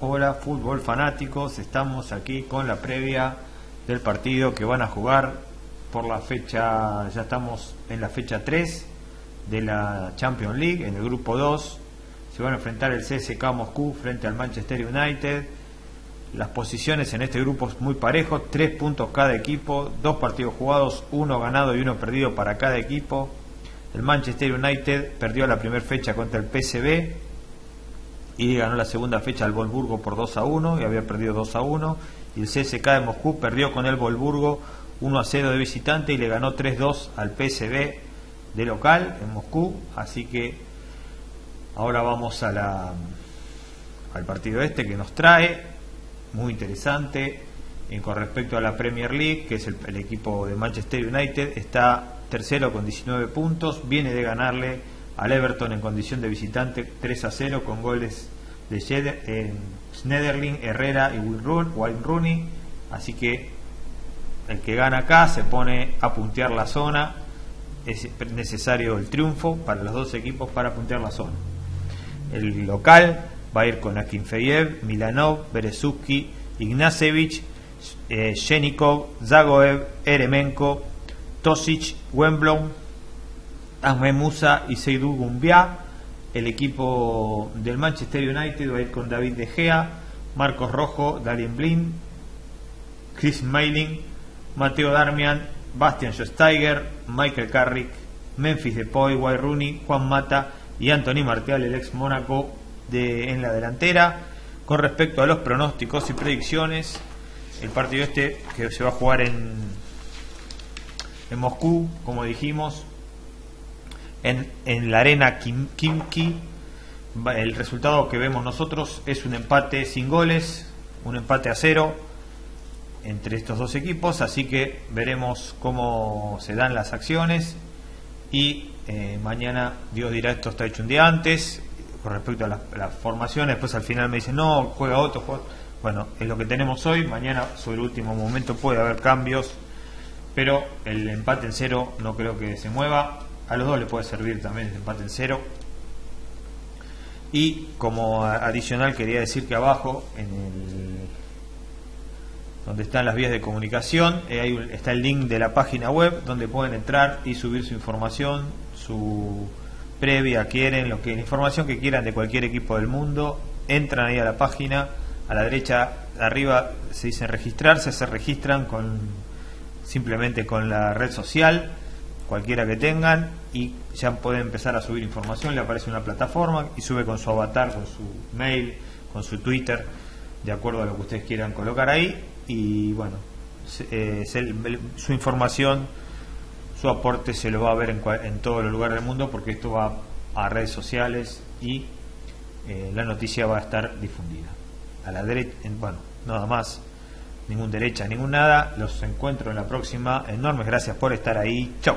Hola fútbol fanáticos, estamos aquí con la previa del partido que van a jugar por la fecha, ya estamos en la fecha 3 de la Champions League, en el grupo 2 se van a enfrentar el CSKA Moscow frente al Manchester United. Las posiciones en este grupo es muy parejo, 3 puntos cada equipo, 2 partidos jugados, 1 ganado y 1 perdido para cada equipo. El Manchester United perdió la primera fecha contra el PSV y ganó la segunda fecha al Wolfsburgo por 2-1 y había perdido 2-1, y el CSKA de Moscú perdió con el Wolfsburgo 1-0 de visitante y le ganó 3-2 al PSV de local en Moscú. Así que ahora vamos a al partido este que nos trae muy interesante con respecto a la Premier League, que es el equipo de Manchester United, está tercero con 19 puntos, viene de ganarle al Everton en condición de visitante 3-0 con goles de Schneiderlin, Herrera y Wayne Rooney. Así que el que gana acá se pone a puntear la zona. Es necesario el triunfo para los dos equipos para puntear la zona. El local va a ir con Akinfeyev, Milanov, Berezuki, Ignacevich, Jenikov, Zagoev, Eremenko, Tosic, Wemblom, Ahmed Musa y Seydou Gumbiá. El equipo del Manchester United va a ir con David De Gea, Marcos Rojo, Dalin Blin, Chris Meiling, Mateo Darmian, Bastian Schweinsteiger, Michael Carrick, Memphis Depoy, Wayne Rooney, Juan Mata y Anthony Martial, el ex Mónaco, en la delantera. Con respecto a los pronósticos y predicciones, el partido este que se va a jugar en Moscú, como dijimos, en la arena Kimki, el resultado que vemos nosotros es un empate sin goles, un empate a 0 entre estos dos equipos. Así que veremos cómo se dan las acciones y mañana Dios dirá, esto está hecho un día antes con respecto a las formaciones. Después al final me dicen no, juega otro juega. Bueno, es lo que tenemos hoy, mañana sobre el último momento puede haber cambios, pero el empate en 0 no creo que se mueva. A los dos le puede servir también el empate en 0. Y como adicional quería decir que abajo, donde están las vías de comunicación, está el link de la página web donde pueden entrar y subir su información, su previa, la información que quieran de cualquier equipo del mundo. Entran ahí a la página, a la derecha arriba se dice registrarse, se registran simplemente con la red social, cualquiera que tengan, y ya pueden empezar a subir información. Le aparece una plataforma y sube con su avatar, con su mail, con su Twitter, de acuerdo a lo que ustedes quieran colocar ahí. Y bueno, su información, su aporte se lo va a ver en todos los lugares del mundo, porque esto va a redes sociales y la noticia va a estar difundida. A la derecha, bueno, nada más. Ningún derecha, ningún nada. Los encuentro en la próxima. Enormes gracias por estar ahí. Chau.